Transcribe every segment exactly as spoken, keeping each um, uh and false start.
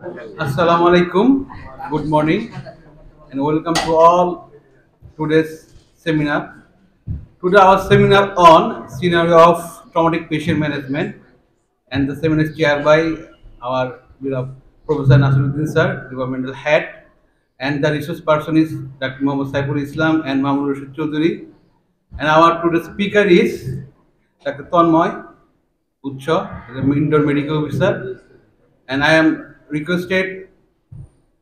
Assalamu alaikum. Good morning and welcome to all today's seminar. Today our seminar on scenario of traumatic patient management, and the seminar is chaired by our Professor Nasiruddin sir, departmental head, and the resource person is Doctor Saiful Islam and Mamunul Choudhury, and our today's speaker is Doctor Tonmoy Utcha, the indoor medical officer, and I am requested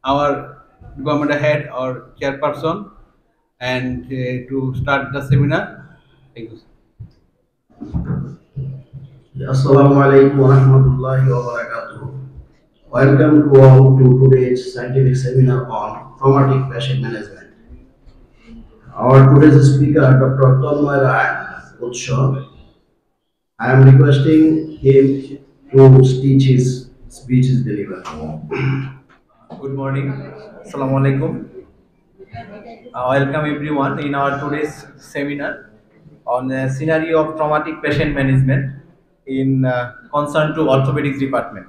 our department head or chairperson and uh, to start the seminar. Thank you, sir. Assalamu alaikum wa rahmatullahi wa barakatuh. Welcome to all to today's scientific seminar on traumatic patient management. Our today's speaker, Doctor Tonmoy Utcha. I am requesting him to teach his speech is delivered. Good morning. Assalamu alaikum. Uh, welcome everyone in our today's seminar on the scenario of traumatic patient management in uh, concern to orthopedics department.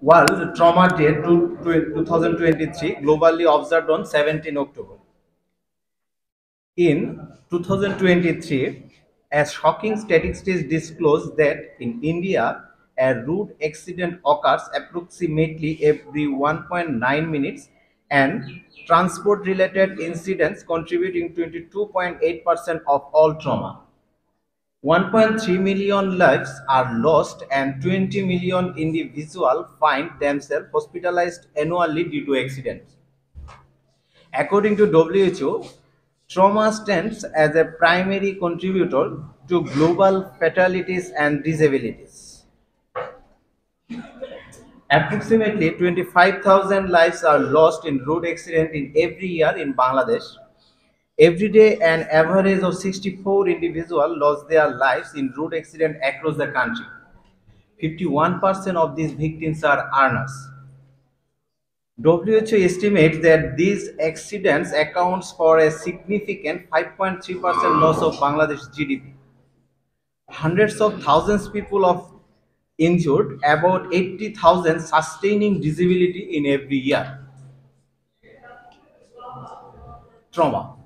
World Trauma Day two thousand twenty-three globally observed on seventeenth October. In two thousand twenty-three, a shocking statistic disclosed that in India, a road accident occurs approximately every one point nine minutes, and transport-related incidents contributing twenty-two point eight percent of all trauma. one point three million lives are lost, and twenty million individuals find themselves hospitalized annually due to accidents. According to W H O, trauma stands as a primary contributor to global fatalities and disabilities. Approximately twenty-five thousand lives are lost in road accidents in every year in Bangladesh. Every day, an average of sixty-four individuals lost their lives in road accidents across the country. fifty-one percent of these victims are earners. W H O estimates that these accidents accounts for a significant five point three percent loss of Bangladesh's G D P. Hundreds of thousands people of injured, about eighty thousand sustaining disability in every year. Trauma.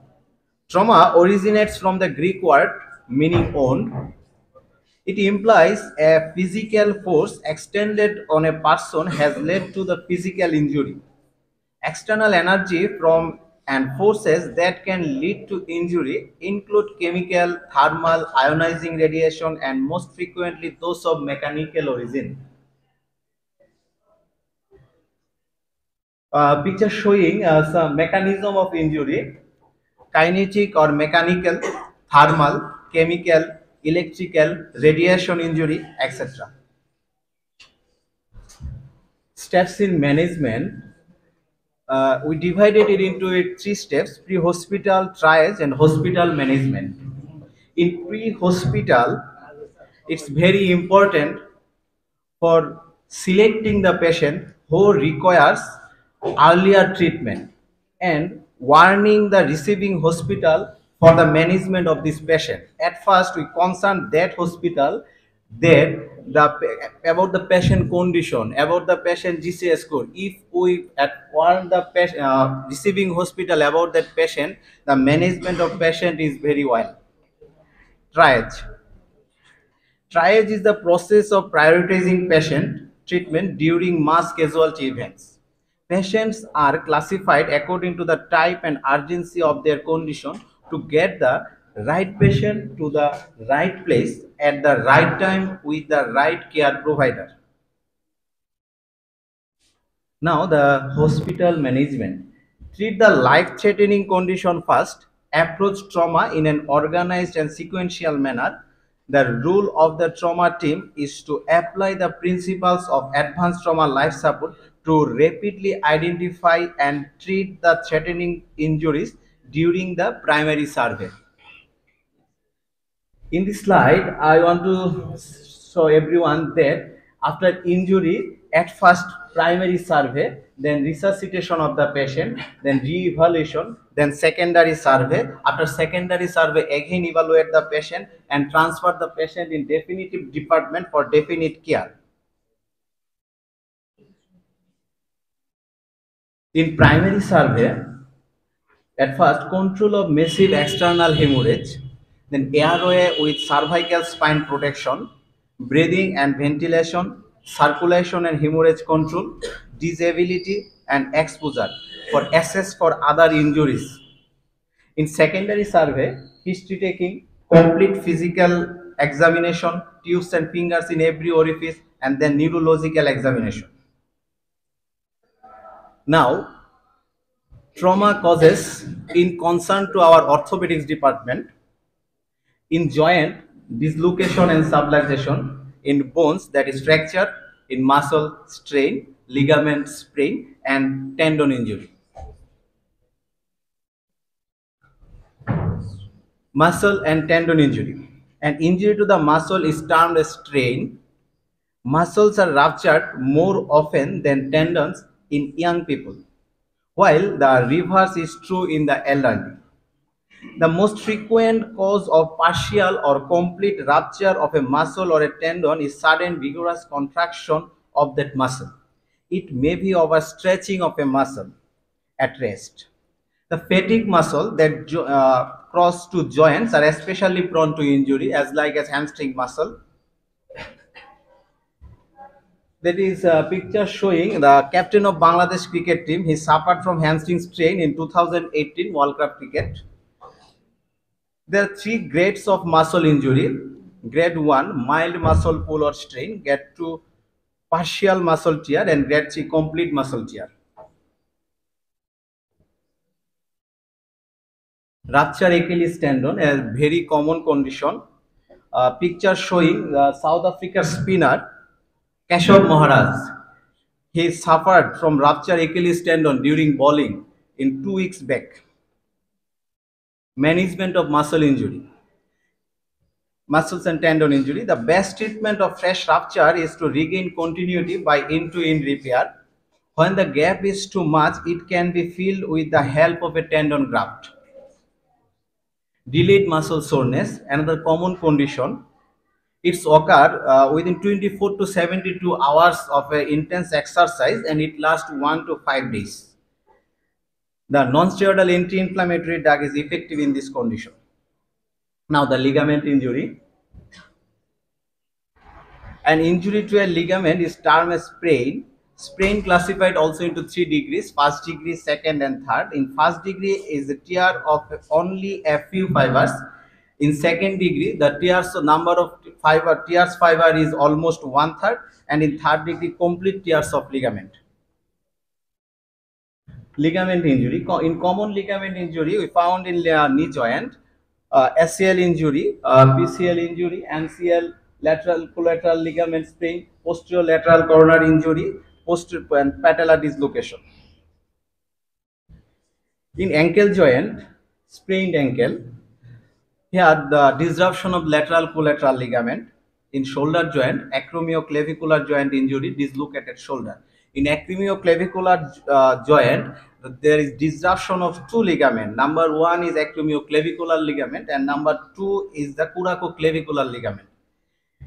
Trauma originates from the Greek word meaning wound. It implies a physical force extended on a person has led to the physical injury. External energy from and forces that can lead to injury include chemical, thermal, ionizing radiation, and most frequently those of mechanical origin. Uh, picture showing uh, some mechanism of injury: kinetic or mechanical, thermal, chemical, electrical, radiation injury, et cetera. Steps in management. Uh, we divided it into it three steps: pre-hospital, triage, and hospital management. In pre-hospital, it's very important for selecting the patient who requires earlier treatment and warning the receiving hospital for the management of this patient. At first, we concern that hospital that the about the patient condition, about the patient G C S score. If we at warn the patient, uh, receiving hospital about that patient, the management of patient is very well. Triage. Triage is the process of prioritizing patient treatment during mass casualty events. Patients are classified according to the type and urgency of their condition to get the right patient to the right place at the right time with the right care provider. Now the hospital management. Treat the life-threatening condition first, approach trauma in an organized and sequential manner. The role of the trauma team is to apply the principles of advanced trauma life support to rapidly identify and treat the threatening injuries during the primary survey. In this slide, I want to show everyone that after injury, at first primary survey, then resuscitation of the patient, then re-evaluation, then secondary survey. After secondary survey, again evaluate the patient and transfer the patient in definitive department for definite care. In primary survey, at first control of massive external hemorrhage, then airway with cervical spine protection, breathing and ventilation, circulation and hemorrhage control, disability and exposure for assess for other injuries. In secondary survey, history taking, complete physical examination, tubes and fingers in every orifice, and then neurological examination. Now, trauma causes in concern to our orthopedics department. In joint, dislocation and subluxation. In bones, that is fracture. In muscle, strain, ligament sprain, and tendon injury. Muscle and tendon injury. An injury to the muscle is termed a strain. Muscles are ruptured more often than tendons in young people, while the reverse is true in the elderly. The most frequent cause of partial or complete rupture of a muscle or a tendon is sudden vigorous contraction of that muscle. It may be overstretching of a muscle at rest. The fatigue muscle that uh, cross to joints are especially prone to injury, as like as hamstring muscle. That is a picture showing the captain of Bangladesh cricket team. He suffered from hamstring strain in two thousand eighteen World Cup cricket. There are three grades of muscle injury. Grade one, mild muscle pull or strain. Grade two, partial muscle tear, and grade three, complete muscle tear. Rupture Achilles tendon, a very common condition. Uh, picture showing the South African spinner Ashok Maharaj. He suffered from rupture Achilles tendon during bowling in two weeks back. Management of muscle injury. Muscles and tendon injury. The best treatment of fresh rupture is to regain continuity by end-to-end repair. When the gap is too much, it can be filled with the help of a tendon graft. Delayed muscle soreness, another common condition. It's occur uh, within twenty-four to seventy-two hours of an intense exercise, and it lasts one to five days. The non-steroidal anti-inflammatory drug is effective in this condition. Now the ligament injury. An injury to a ligament is termed as sprain. Sprain classified also into three degrees, first degree, second and third. In first degree is the tear of only a few fibers. In second degree, the tears number of fiber, tears fiber is almost one third, and in third degree, complete tears of ligament. Ligament injury. In common ligament injury, we found in knee joint, uh, S C L injury, uh, P C L injury, M C L, lateral collateral ligament sprain, posterior lateral coronary injury, posterior and patellar dislocation. In ankle joint, sprained ankle. Here, the disruption of lateral collateral ligament. In shoulder joint, acromioclavicular joint injury, dislocated shoulder. In acromioclavicular uh, joint, there is disruption of two ligaments. Number one is acromioclavicular ligament, and number two is the curacoclavicular ligament.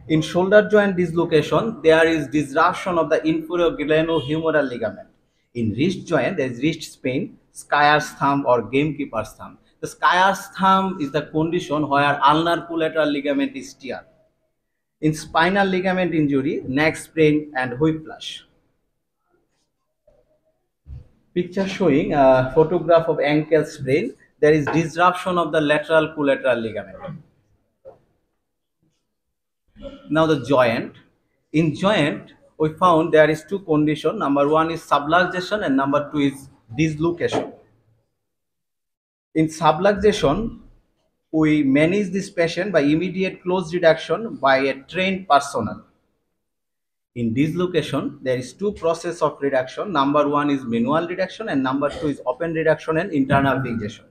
In shoulder joint dislocation, there is disruption of the inferior glenohumeral ligament. In wrist joint, there is wrist sprain, skier's thumb or gamekeeper's thumb. The skier's thumb is the condition where ulnar collateral ligament is tear. In spinal ligament injury, neck sprain and whiplash. Picture showing a photograph of ankle sprain. There is disruption of the lateral collateral ligament. Now the joint. In joint, we found there is two conditions. Number one is subluxation and number two is dislocation. In subluxation, we manage this patient by immediate close reduction by a trained personnel. In dislocation, there is two processes of reduction. Number one is manual reduction and number two is open reduction and internal fixation.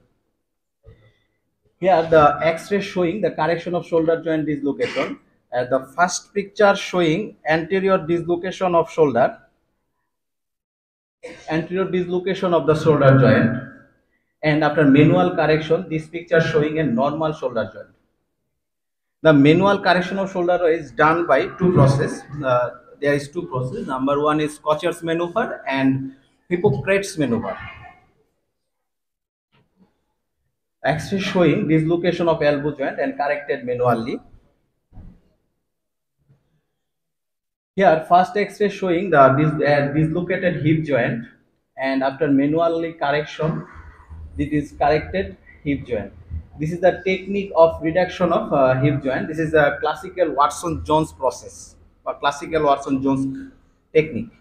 Here the X-ray showing the correction of shoulder joint dislocation. Uh, the first picture showing anterior dislocation of shoulder. anterior dislocation of the shoulder joint, and after manual correction, this picture showing a normal shoulder joint. The manual correction of shoulder is done by two processes. Uh, there is two processes. Number one is Kocher's maneuver and Hippocrates maneuver. Axis showing dislocation of elbow joint and corrected manually. Here, first X-ray showing the dis uh, dislocated hip joint, and after manually correction, this is corrected hip joint. This is the technique of reduction of uh, hip joint. This is a classical Watson-Jones process or classical Watson-Jones technique.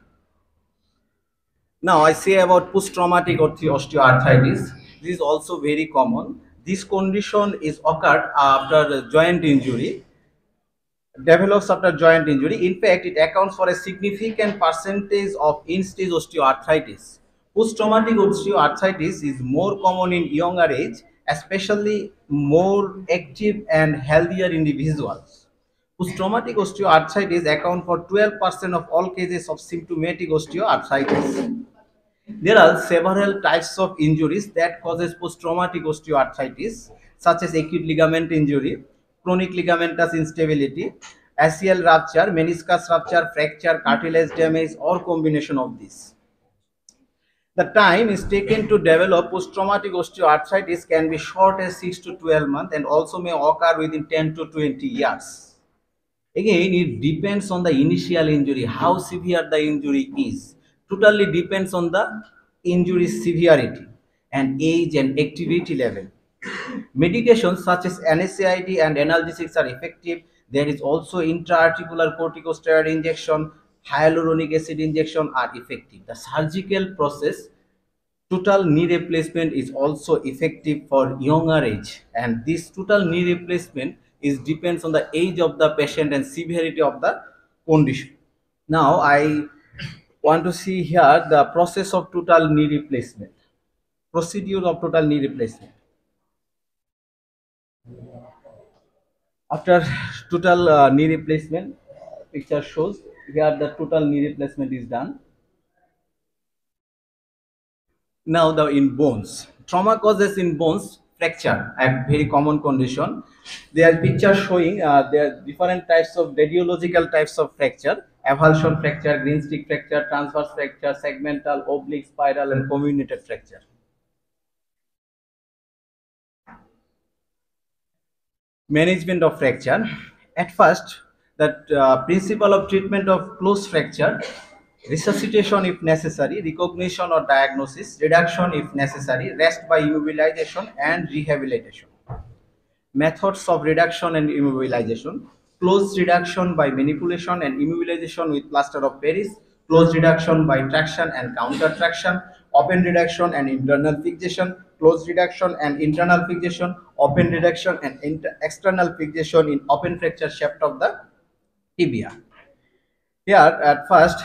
Now I say about post-traumatic osteoarthritis. This is also very common. This condition is occurred after joint injury. Develops after joint injury. In fact, it accounts for a significant percentage of in-stage osteoarthritis. Post-traumatic osteoarthritis is more common in younger age, especially more active and healthier individuals. Post-traumatic osteoarthritis accounts for twelve percent of all cases of symptomatic osteoarthritis. There are several types of injuries that causes post-traumatic osteoarthritis, such as acute ligament injury, chronic ligamentous instability, axial rupture, meniscus rupture, fracture, cartilage damage, or combination of these. The time is taken to develop post-traumatic osteoarthritis can be short as six to twelve months and also may occur within ten to twenty years. Again, it depends on the initial injury, how severe the injury is. Totally depends on the injury severity and age and activity level. Medications such as N SAID and analgesics are effective. There is also intra-articular corticosteroid injection, hyaluronic acid injection are effective. The surgical process, total knee replacement, is also effective for younger age. And this total knee replacement is depends on the age of the patient and severity of the condition. Now I want to see here the process of total knee replacement. Procedure of total knee replacement. After total uh, knee replacement, picture shows here the total knee replacement is done. Now the in bones. Trauma causes in bones fracture, a very common condition. There are pictures showing uh, there are different types of radiological types of fracture, avulsion fracture, green stick fracture, transverse fracture, segmental, oblique, spiral, and comminuted fracture. Management of fracture. At first, that uh, principle of treatment of closed fracture, resuscitation if necessary, recognition or diagnosis, reduction if necessary, rest by immobilization and rehabilitation. Methods of reduction and immobilization: closed reduction by manipulation and immobilization with plaster of Paris, closed reduction by traction and counter traction, open reduction and internal fixation, closed reduction and internal fixation, open reduction and external fixation in open fracture shaft of the tibia. Here at first,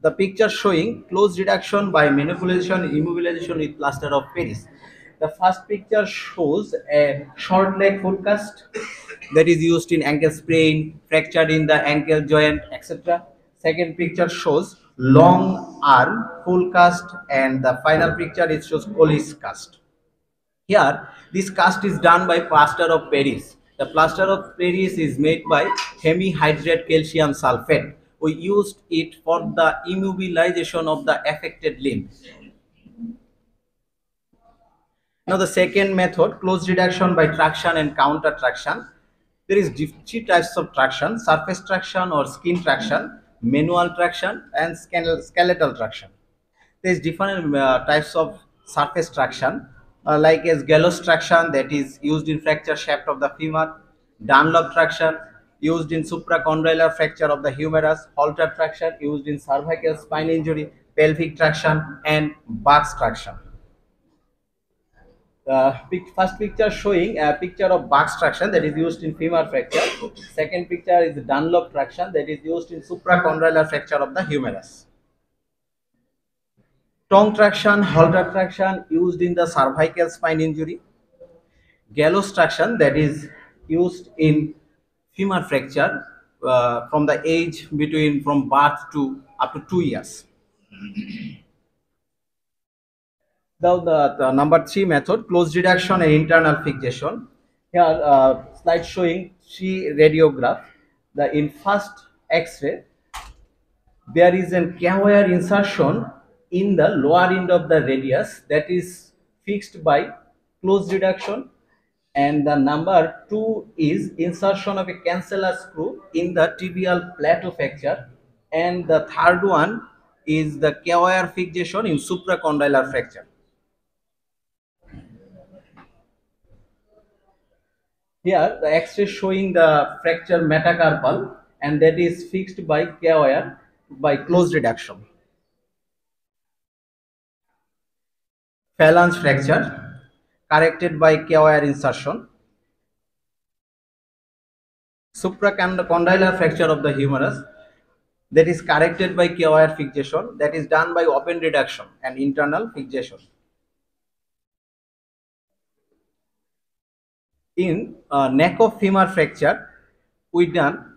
the picture showing closed reduction by manipulation, immobilization with plaster of Paris. The first picture shows a short leg full cast that is used in ankle sprain, fracture in the ankle joint, et cetera. Second picture shows long arm full cast, and the final picture it shows Collis cast. Here this cast is done by plaster of Paris. The plaster of Paris is made by hemihydrate calcium sulfate. We used it for the immobilization of the affected limb. Now the second method, closed reduction by traction and counter traction. There is three types of traction: surface traction or skin traction, manual traction, and skeletal traction. There is different uh, types of surface traction, uh, like as gallows traction that is used in fracture shaft of the femur, Dunlop traction used in supracondylar fracture of the humerus, Halter traction used in cervical spine injury, pelvic traction, and Barks traction. The first picture showing a picture of Barks traction that is used in femur fracture. Second picture is Dunlop traction that is used in supracondylar fracture of the humerus. Tongue traction, Halter traction used in the cervical spine injury. Gallows traction that is used in femur fracture uh, from the age between from birth to up to two years. Now the, the number three method, closed reduction and internal fixation. Here uh, slide showing three radiographs. The in first X-ray there is an camera insertion in the lower end of the radius that is fixed by closed reduction, and the number two is insertion of a cancellous screw in the tibial plateau fracture, and the third one is the K-wire fixation in supracondylar fracture. Here the X-ray showing the fracture metacarpal, and that is fixed by K-wire by closed reduction. Phalange fracture corrected by K-wire insertion. Supracondylar fracture of the humerus, that is corrected by K-wire fixation, that is done by open reduction and internal fixation. In uh, neck of femur fracture, we done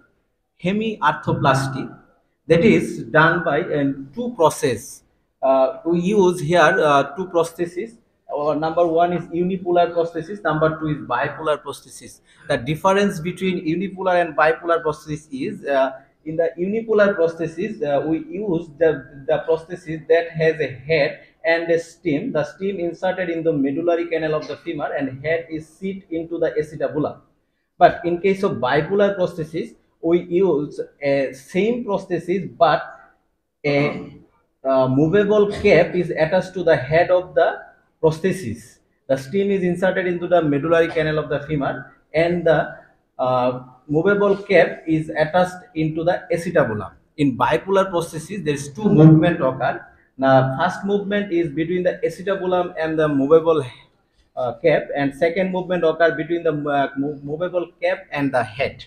hemiarthroplasty, that is done by and two process. Uh, we use here uh, two prostheses. Or number one is unipolar prosthesis, number two is bipolar prosthesis. The difference between unipolar and bipolar prosthesis is uh, in the unipolar prosthesis uh, we use the, the prosthesis that has a head and a stem. The stem inserted in the medullary canal of the femur and head is seated into the acetabula. But in case of bipolar prosthesis, we use a same prosthesis but a uh, movable cap is attached to the head of the prosthesis. The stem is inserted into the medullary canal of the femur and the uh, movable cap is attached into the acetabulum. In bipolar prosthesis, there is two movement occur. Now, first movement is between the acetabulum and the movable uh, cap, and second movement occur between the uh, movable cap and the head.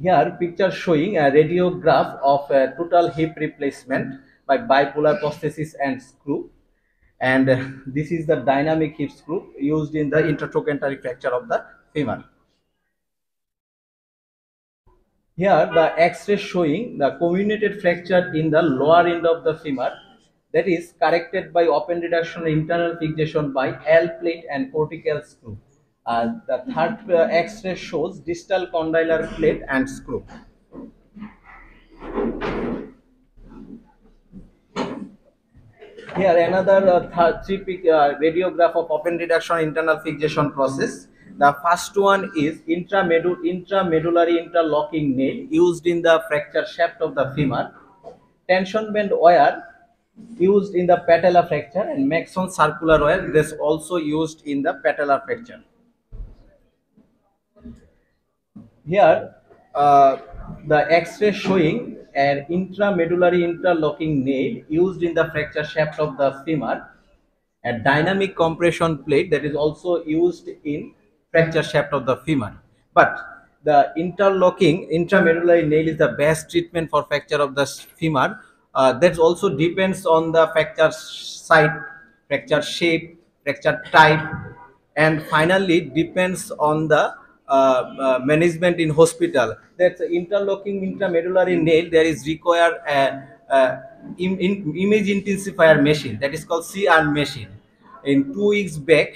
Here picture showing a radiograph of a total hip replacement by bipolar prosthesis and screw, and uh, this is the dynamic hip screw used in the intertrochanteric fracture of the femur. Here the X-ray showing the comminuted fracture in the lower end of the femur, that is corrected by open reduction and internal fixation by L-plate and cortical screw. Uh, the third uh, X-ray shows distal condylar plate and screw. Here another uh, th three uh, radiograph of open reduction internal fixation process. The first one is intramedull intramedullary interlocking nail used in the fracture shaft of the femur, tension band wire used in the patella fracture, and Maxon circular wire this also used in the patella fracture. Here uh, the X-ray showing an intramedullary interlocking nail used in the fracture shaft of the femur, a dynamic compression plate that is also used in fracture shaft of the femur. But the interlocking intramedullary nail is the best treatment for fracture of the femur. Uh, that also depends on the fracture site, fracture shape, fracture type, and finally depends on the Uh, uh, management in hospital. That's interlocking intramedullary nail. There is require a, a im, in, image intensifier machine that is called C R machine. In two weeks back,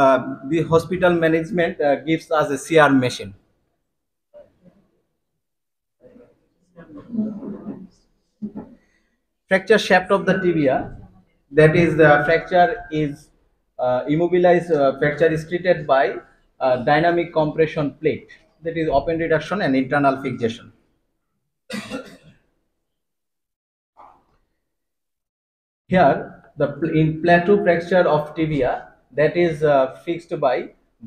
uh, the hospital management uh, gives us a C R machine. Fracture shaft of the tibia, that is the fracture is uh, immobilized. Uh, fracture is treated by Uh, dynamic compression plate, that is open reduction and internal fixation. Here the pl in plateau fracture of tibia, that is uh, fixed by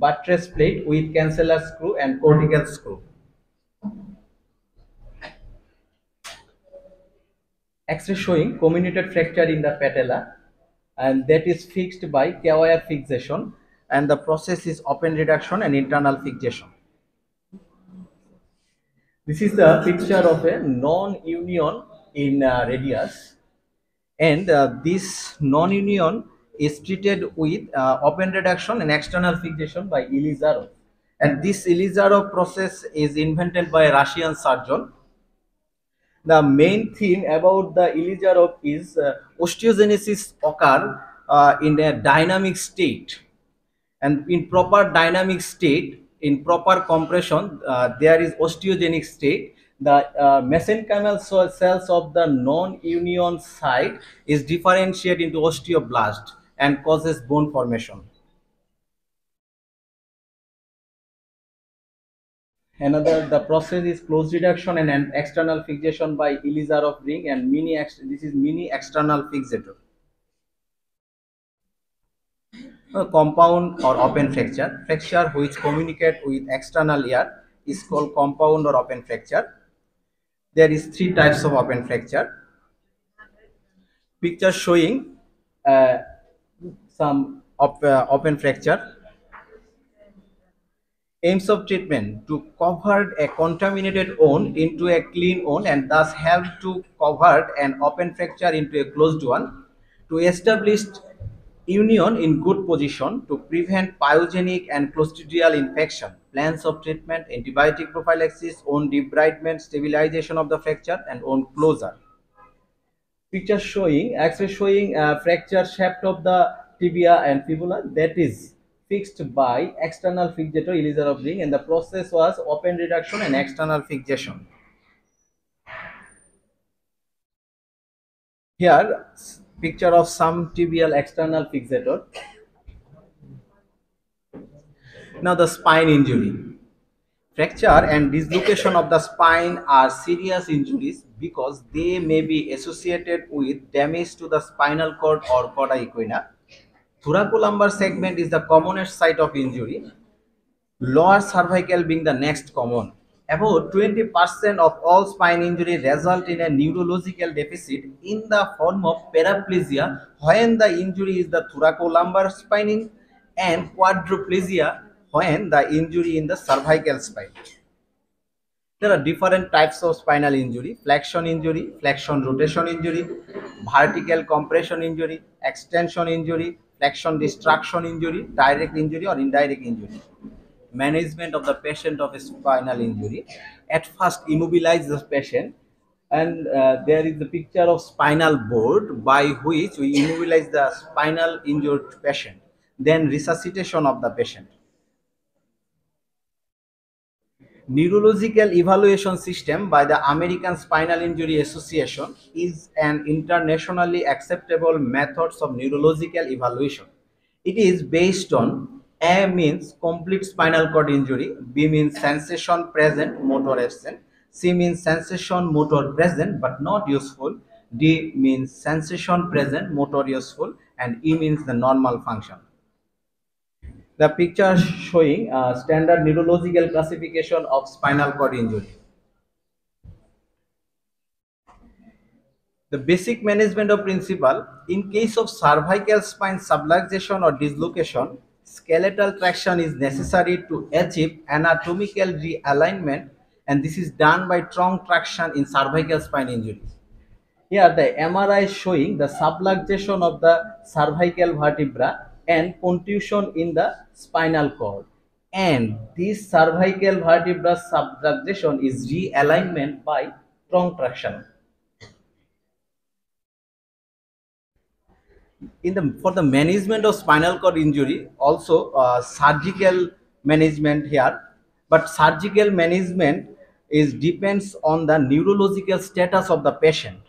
buttress plate with cancellous screw and cortical screw. X-ray showing comminuted fracture in the patella, and that is fixed by K-wire fixation, and the process is open reduction and internal fixation. This is the picture of a non-union in uh, radius, and uh, this non-union is treated with uh, open reduction and external fixation by Ilizarov. And this Ilizarov process is invented by a Russian surgeon. the main thing about the Ilizarov is uh, osteogenesis occur uh, in a dynamic state, and in proper dynamic state, in proper compression, uh, there is osteogenic state. The uh, mesenchymal cells of the non-union site is differentiated into osteoblast and causes bone formation. Another, the process is closed reduction and an external fixation by Ilizarov ring and mini. This is mini external fixator. A compound or open fracture. Fracture which communicate with external air is called compound or open fracture. There is three types of open fracture. Picture showing uh, some op, uh, open fracture. Aims of treatment: to convert a contaminated wound into a clean wound and thus help to convert an open fracture into a closed one, to establish union in good position, to prevent pyogenic and clostridial infection. Plans of treatment: antibiotic prophylaxis, wound debridement, stabilization of the fracture, and wound closure. Picture showing, actually showing a fracture shaft of the tibia and fibula that is fixed by external fixator Ilizarov ring, and the process was open reduction and external fixation. Here, picture of some tibial external fixator. Now, the spine injury. Fracture and dislocation of the spine are serious injuries because they may be associated with damage to the spinal cord or chorda equina. Thoracolumbar segment is the commonest site of injury, lower cervical being the next common. About twenty percent of all spine injury result in a neurological deficit in the form of paraplegia when the injury is the thoracolumbar spine, and quadriplegia when the injury in the cervical spine. There are different types of spinal injury: flexion injury, flexion rotation injury, vertical compression injury, extension injury, flexion distraction injury, direct injury or indirect injury. Management of the patient of a spinal injury: at first immobilize the patient, and uh, there is the picture of spinal board by which we immobilize the spinal injured patient, then resuscitation of the patient. Neurological Evaluation System by the American Spinal Injury Association is an internationally acceptable method of neurological evaluation. It is based on: A means complete spinal cord injury, B means sensation present, motor absent, C means sensation motor present but not useful, D means sensation present, motor useful, and E means the normal function. The picture showing uh, standard neurological classification of spinal cord injury. The basic management of principle: in case of cervical spine subluxation or dislocation, skeletal traction is necessary to achieve anatomical realignment, and this is done by trunk traction in cervical spine injuries. Here the M R I showing the subluxation of the cervical vertebra and contusion in the spinal cord, and this cervical vertebra subluxation is realignment by trunk traction. In the for the management of spinal cord injury, also uh, surgical management here, but surgical management is depends on the neurological status of the patient.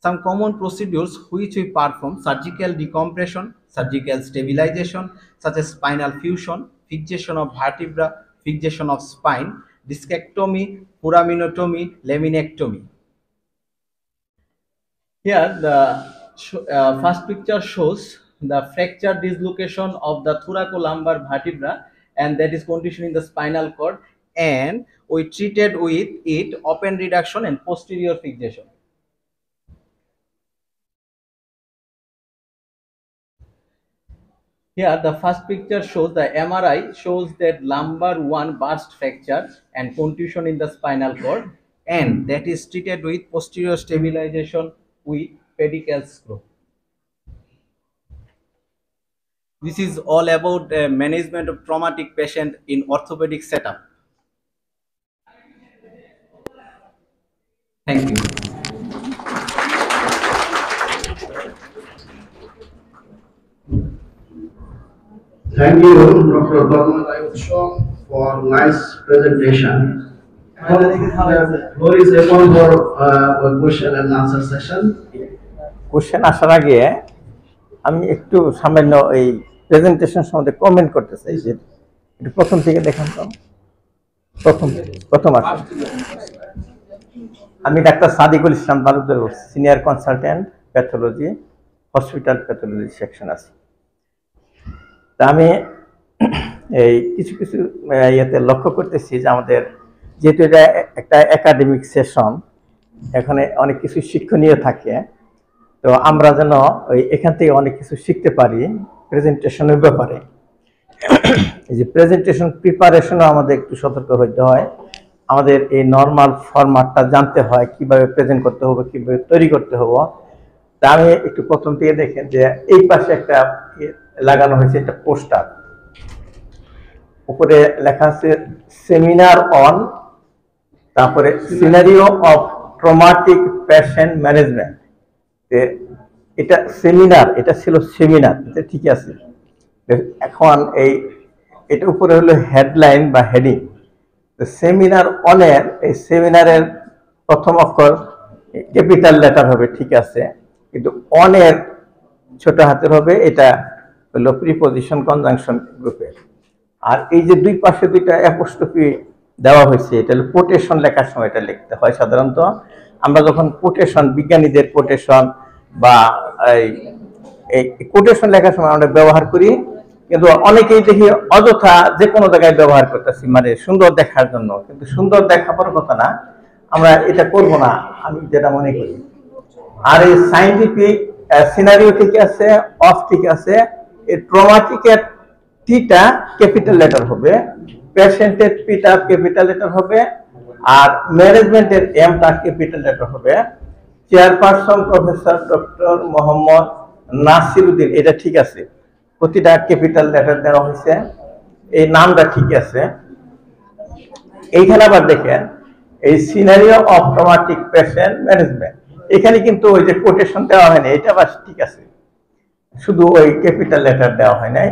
Some common procedures which we perform: surgical decompression, surgical stabilization such as spinal fusion, fixation of vertebra, fixation of spine, discectomy, foraminotomy, laminectomy. Here the uh, first picture shows the fracture dislocation of the thoracolumbar vertebra, and that is condition in the spinal cord, and we treated with it open reduction and posterior fixation. Here the first picture shows the M R I shows that lumbar one burst fracture and contusion in the spinal cord, and that is treated with posterior stabilization with pedicle screw. This is all about uh, management of traumatic patient in orthopedic setup. Thank you. Thank you, Doctor Bhama Raju, for nice presentation. The floor is open for uh, question and answer session. Question আসার আগে আমি একটু সামান্য এই presentation সম্বন্ধে comment করতে চাই, যে একটু প্রথম থেকে দেখান তো। প্রথম প্রথম আসুন, আমি doctor Sadi Gulishan Talukdar, senior consultant pathology, hospital pathology section আছি। তা আমি এই কিছু কিছু ইয়েতে লক্ষ্য করতেছি যে আমাদের যেহেতু এটা একটা একাডেমিক সেশন, এখানে অনেক কিছু শিক্ষণীয় থাকে, তো আমরা যেন ওই এখান থেকে অনেক কিছু শিখতে পারি প্রেজেন্টেশনের ব্যাপারে। এই যে প্রেজেন্টেশন প্রিপারেশনও আমাদের একটু সতর্ক হইতে হয়, আমাদের এই নর্মাল ফরম্যাটটা জানতে হয়, কিভাবে প্রেজেন্ট করতে হবে, কীভাবে তৈরি করতে হবে। তা আমি একটু প্রথম থেকে দেখেন যে এই পাশে একটা লাগানো হয়েছে একটা পোস্টার, উপরে লেখা আছে সেমিনার অন, তারপরে scenario of traumatic patient management. এটা সেমিনার, এটা ছিল সেমিনার, এটা ঠিক আছে। এখন এই এটা উপরে হলো হেডলাইন বা হেডিং, সেমিনার অনের, এই সেমিনারের প্রথম অক্ষর ক্যাপিটাল লেটার হবে ঠিক আছে, কিন্তু অনের ছোট হাতের হবে, এটা হলো প্রিপজিশন কনজাংশন গ্রুপের। আর এই যে দুই পাশে দুইটা অ্যাপোস্ট্রফি দেওয়া হয়েছে, এটা হলো কোটেশন লেখার সময় এটা লিখতে হয়। সাধারণত আমরা যখন কোটেশন, বিজ্ঞানীদের কোটেশন বা এই কোটেশন লেখার সময় আমরা ব্যবহার করি, কিন্তু অনেকেই দেখি অযথা যে কোনো জায়গায় ব্যবহার করতেছি, মানে সুন্দর দেখার জন্য, কিন্তু সুন্দর দেখাবার কথা না, আমরা এটা করব না আমি যেটা মনে করি। আর এই সাইন্টিফিক সিনারিও ঠিক আছে, অফ ঠিক আছে, এই ট্রমাটিকের টিটা ক্যাপিটাল লেটার হবে, পেশেন্টের পিটা ক্যাপিটাল লেটার হবে, আর ম্যানেজমেন্টের এমটা ক্যাপিটাল লেটার হবে। Chairperson professor doctor Mohammad Nasiruddin, এটা ঠিক আছে, প্রতিটা ক্যাপিটাল লেটার দেওয়া হয়েছে, এই নামটা ঠিক আছে। এইখানে আবার দেখেন এই scenario of traumatic patient management, এখানে কিন্তু ওই যে কোটেশন দেওয়া হয় না, এটা আবার ঠিক আছে, শুধু ওই ক্যাপিটাল লেটার দেওয়া হয় নাই।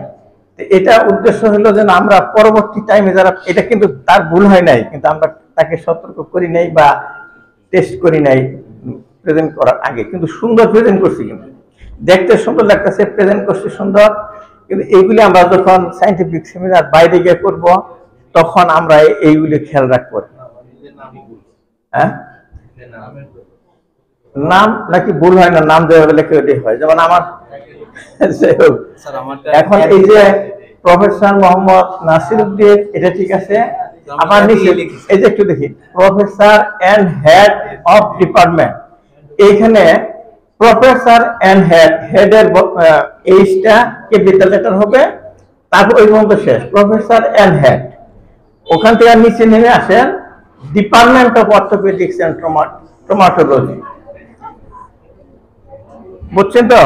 এটা উদ্দেশ্য হলো যেন আমরা পরবর্তী টাইমে যারা, এটা কিন্তু তার ভুল হয় নাই, কিন্তু আমরা তাকে সতর্ক করি নাই বা টেস্ট করি নাই প্রেজেন্ট করার আগে, কিন্তু সুন্দর প্রেজেন্ট করছি, কিন্তু দেখতে সুন্দর লাগতেছে, প্রেজেন্ট করছি সুন্দর, কিন্তু এইগুলি আমরা যখন সায়েন্টিফিক সেমিনার বাইরে গিয়ে করব তখন আমরা এইগুলি খেয়াল রাখবো। হ্যাঁ, নাম নাকি ভুল হয় না, নাম যেভাবে লেখে ওটাই হয়, যেমন আমার এখন এই যে প্রফেসর মোহাম্মদ নাসিরুদ্দিন, এটা ঠিক আছে, আবার নিচে এই যে একটু দেখি professor and head of department, এইখানে প্রফেসর এন্ড হেড, হেডের এইচটা ক্যাপিটাল লেটার হবে, তারপর ওই পর্যন্ত শেষ, প্রফেসর এন্ড হেড। ওখান থেকে নিচে নেমে আসেন department of orthopaedics and traumatology, বুঝছেন তো?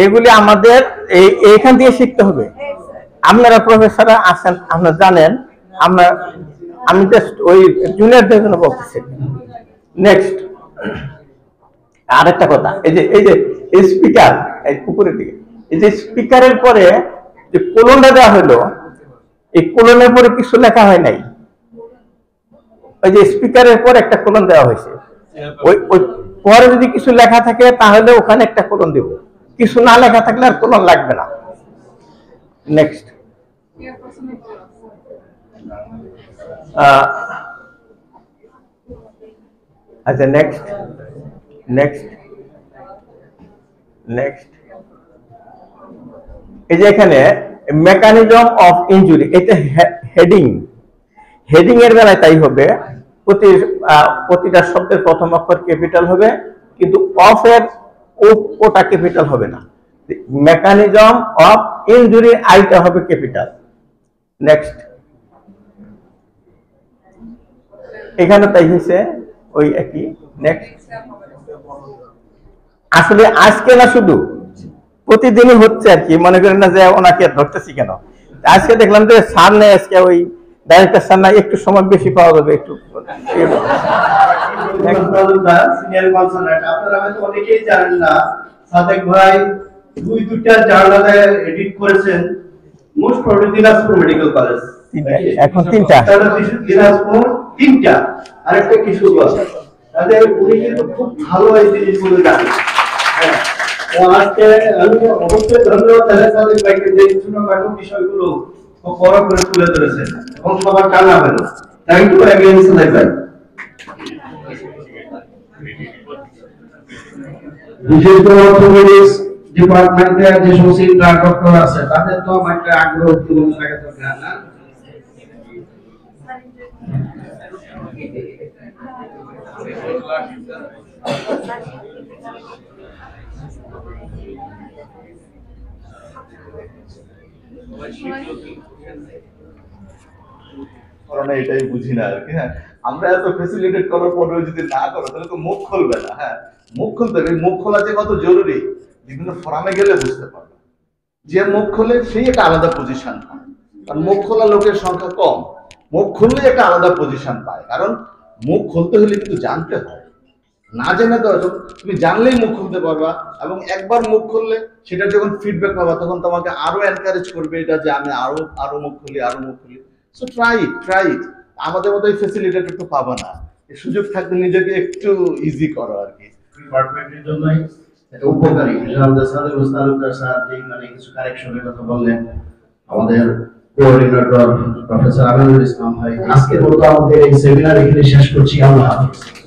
এইগুলি আমাদের এইখান দিয়ে শিখতে হবে। আপনারা প্রফেসররা আছেন, আপনারা জানেন, আমরা আমি জাস্ট ওই জুনিয়রদের জন্য বলতেছি। নেক্সট আরেকটা কথা, এই যে এই যে স্পিকার, এই উপরের দিকে এই যে স্পিকারের পরে যে কোলনটা দেওয়া হলো, এই কোলনের পরে কিছু লেখা হয় নাই, ওই যে স্পিকারের পর একটা কোলন দেওয়া হয়েছে, ওই ওই পরে যদি কিছু লেখা থাকে তাহলে ওখানে একটা কোলন দেব, কিছু না লেখা থাকলে আর কোলন লাগবে না। নেক্সট আচ্ছা নেক্সট নেক্সট নেক্সট এই যে এখানে মেকানিজম অফ ইনজুরি, এটা হেডিং, হেডিং এর বেলায় তাই হবে, প্রতি প্রতিটা শব্দের প্রথম অক্ষর ক্যাপিটাল হবে, কিন্তু অফ এর ওটা ক্যাপিটাল হবে না, মেকানিজম অফ ইনজুরি আইটা হবে ক্যাপিটাল। নেক্সট এখানে তাই হয়েছে ওই একই। নেক্সট আসলে আজকে না, শুধু প্রতিদিনই হচ্ছে আর কি, মনে করেন না যে ওনাকে ধরতেছি কেন। আজকে দেখলাম যে সার নেই, আজকে ওই ডাইরেক্টর সার নাই, একটু সময় বেশি পাওয়া যাবে একটু। আপনারা হয়তো অনেকেই জানেন না, সাদেক ভাই দুই দুইটা জার্নালে এডিট করেছেন, most probably Dinaspur medical college. এখন তিনটা তাহলে Dinaspur তিনটা আরেকটা কিশোরগঞ্জ তাহলে উনি কিন্তু খুব ভালো এই জিনিসগুলো জানেন। হ্যাঁ ও আজকে আমি অবশ্যই ধন্যবাদ তাদের সাথে বাইকে যে ছোটখাটো বিষয়গুলো খুব বড় করে তুলে ধরেছেন এবং সবার কানে হলো। থ্যাংক ইউ अगेन সাহেব ভাই। বিশেষ করে অর্থোপেডিক্স ডিপার্টমেন্টে যে সমস্ত ডক্টর আছে তাদের তো একটা আগ্রহ উদ্দীপন লাগে দরকার না। করোনা এটাই বুঝি না আর কি। হ্যাঁ আমরা এত ফ্যাসিলিটেট করার পরেও যদি না করো তাহলে তো মুখ খুলবে না। হ্যাঁ মুখ খুলতে হবে, মুখ খোলা যে কত জরুরি বিভিন্ন ফোরামে গেলে বুঝতে পারবে। যে মুখ খোলে সেই একটা আলাদা পজিশন পায়, কারণ মুখ খোলা লোকের সংখ্যা কম। মুখ খুললে একটা আলাদা পজিশন পায়, কারণ মুখ খুলতে হলে কিন্তু জানতে হয়। না জেনে তো তুমি জানলেই মুখ খুলতে পারবা, এবং একবার মুখ খুললে সেটা যখন ফিডব্যাক পাবা তখন তোমাকে আরো এনকারেজ করবে এটা যে আমি আরো আরো মুখ খুলি আরো মুখ খুলি। So try it try it. আমাদের মতো এই ফ্যাসিলিটেট একটু পাবা না, সুযোগ থাকলে নিজেকে একটু ইজি করো আর কি। ডিপার্টমেন্টের জন্য উপকারী মানে কিছু কারেকশনের কথা বললেন আমাদের কোঅর্ডিনেটর প্রফেসর আমিনুল ইসলাম ভাই। আজকে মূলত আমাদের এই সেমিনার এখানে শেষ করছি। আল্লাহ হাফেজ।